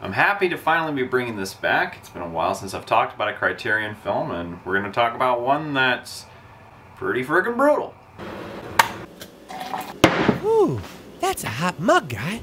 I'm happy to finally be bringing this back. It's been a while since I've talked about a Criterion film, and we're going to talk about one that's pretty friggin' brutal. Ooh, that's a hot mug, guy.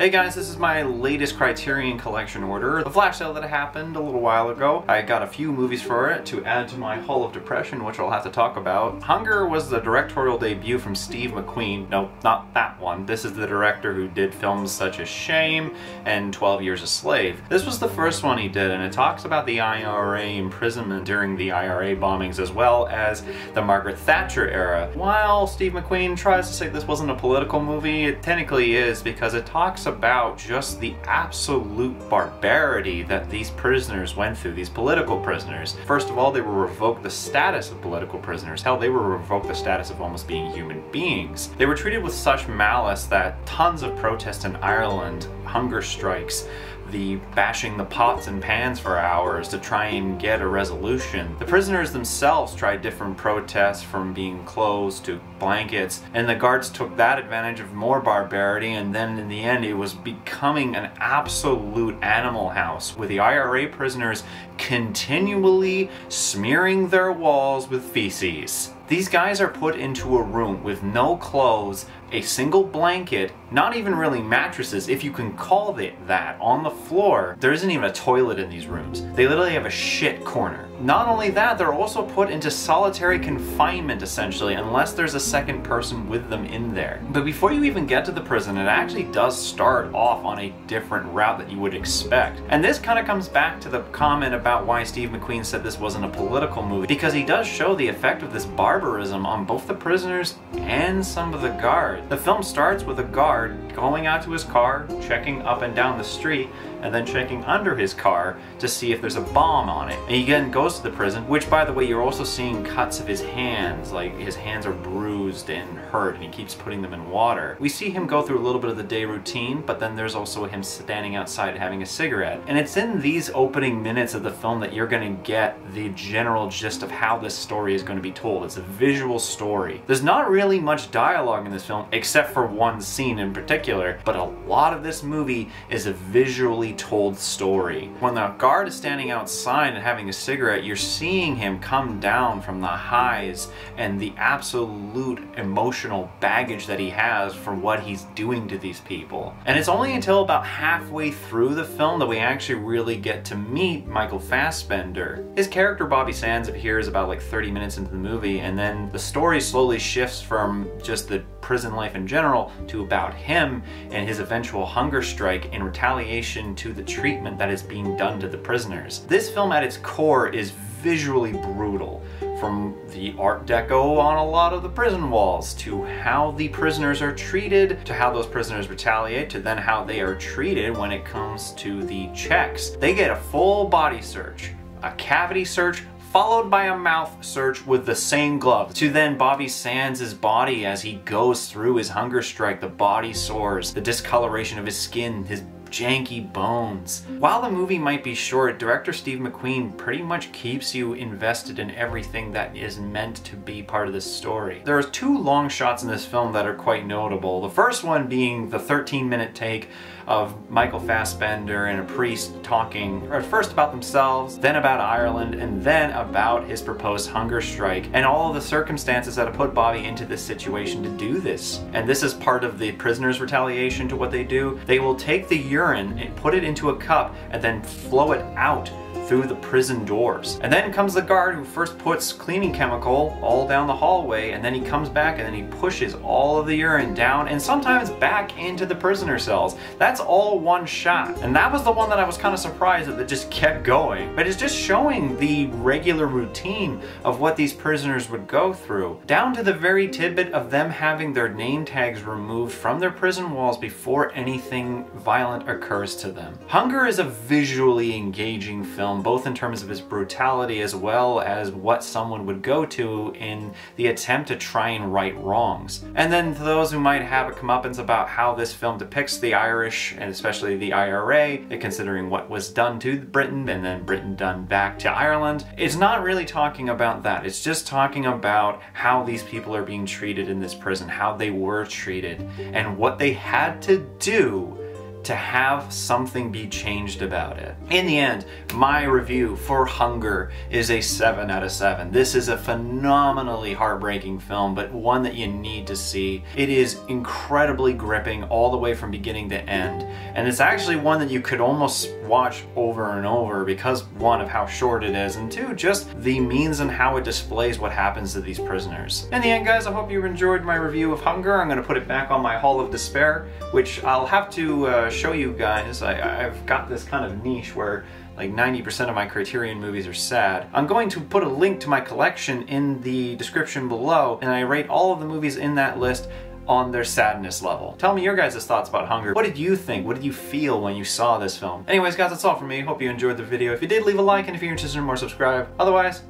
Hey guys, this is my latest Criterion Collection order. The flash sale that happened a little while ago. I got a few movies for it to add to my Hall of Depression, which I'll have to talk about. Hunger was the directorial debut from Steve McQueen. No, not that one. This is the director who did films such as Shame and 12 Years a Slave. This was the first one he did, and it talks about the IRA imprisonment during the IRA bombings as well as the Margaret Thatcher era. While Steve McQueen tries to say this wasn't a political movie, it technically is because it talks about just the absolute barbarity that these prisoners went through, these political prisoners. First of all, they were revoked the status of political prisoners. Hell, they were revoked the status of almost being human beings. They were treated with such malice that tons of protests in Ireland, hunger strikes, the bashing the pots and pans for hours to try and get a resolution. The prisoners themselves tried different protests, from being clothes to blankets, and the guards took that advantage of more barbarity, and then in the end it was becoming an absolute animal house, with the IRA prisoners continually smearing their walls with feces. These guys are put into a room with no clothes, a single blanket, not even really mattresses, if you can call it that, on the floor. There isn't even a toilet in these rooms. They literally have a shit corner. Not only that, they're also put into solitary confinement, essentially, unless there's a second person with them in there. But before you even get to the prison, it actually does start off on a different route that you would expect. And this kind of comes back to the comment about why Steve McQueen said this wasn't a political movie, because he does show the effect of this barbarism on both the prisoners and some of the guards. The film starts with a guard going out to his car, checking up and down the street, and then checking under his car to see if there's a bomb on it. And he again goes to the prison, which, by the way, you're also seeing cuts of his hands, like his hands are bruised and hurt, and he keeps putting them in water. We see him go through a little bit of the day routine, but then there's also him standing outside having a cigarette. And it's in these opening minutes of the film that you're gonna get the general gist of how this story is gonna be told. It's a visual story. There's not really much dialogue in this film, except for one scene in particular, but a lot of this movie is a visually told story. When the guard is standing outside and having a cigarette, you're seeing him come down from the highs and the absolute emotional baggage that he has for what he's doing to these people. And it's only until about halfway through the film that we actually really get to meet Michael Fassbender. His character Bobby Sands appears about like 30 minutes into the movie, and then the story slowly shifts from just the prison life in general to about him and his eventual hunger strike in retaliation to the treatment that is being done to the prisoners. This film at its core is visually brutal, from the Art Deco on a lot of the prison walls, to how the prisoners are treated, to how those prisoners retaliate, to then how they are treated when it comes to the checks. They get a full body search, a cavity search, followed by a mouth search with the same glove, to then Bobby Sands' body as he goes through his hunger strike, the body sores, the discoloration of his skin, his janky bones. While the movie might be short, director Steve McQueen pretty much keeps you invested in everything that is meant to be part of this story. There are two long shots in this film that are quite notable. The first one being the 13-minute take of Michael Fassbender and a priest talking at first about themselves, then about Ireland, and then about his proposed hunger strike and all of the circumstances that have put Bobby into this situation to do this. And this is part of the prisoners' retaliation to what they do. They will take the urine and put it into a cup and then flow it out through the prison doors. And then comes the guard who first puts cleaning chemical all down the hallway, and then he comes back and then he pushes all of the urine down and sometimes back into the prisoner cells. That's all one shot. And that was the one that I was kind of surprised that just kept going. But it's just showing the regular routine of what these prisoners would go through, down to the very tidbit of them having their name tags removed from their prison walls before anything violent occurs to them. Hunger is a visually engaging film, both in terms of his brutality as well as what someone would go to in the attempt to try and right wrongs. And then to those who might have a comeuppance about how this film depicts the Irish, and especially the IRA, considering what was done to Britain and then Britain done back to Ireland, it's not really talking about that. It's just talking about how these people are being treated in this prison, how they were treated, and what they had to do to have something be changed about it. In the end, my review for Hunger is a 7 out of 7. This is a phenomenally heartbreaking film, but one that you need to see. It is incredibly gripping all the way from beginning to end. And it's actually one that you could almost watch over and over because, one, of how short it is, and two, just the means and how it displays what happens to these prisoners. In the end, guys, I hope you enjoyed my review of Hunger. I'm gonna put it back on my Hall of Despair, which I'll have to show you guys. I've got this kind of niche where like 90% of my Criterion movies are sad. I'm going to put a link to my collection in the description below, and I rate all of the movies in that list on their sadness level. Tell me your guys' thoughts about Hunger. What did you think? What did you feel when you saw this film? Anyways, guys, that's all from me. Hope you enjoyed the video. If you did, leave a like, and if you're interested in more, subscribe. Otherwise,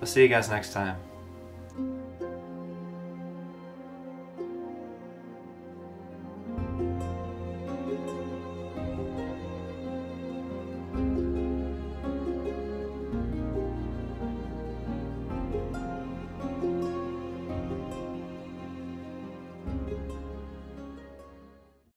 I'll see you guys next time.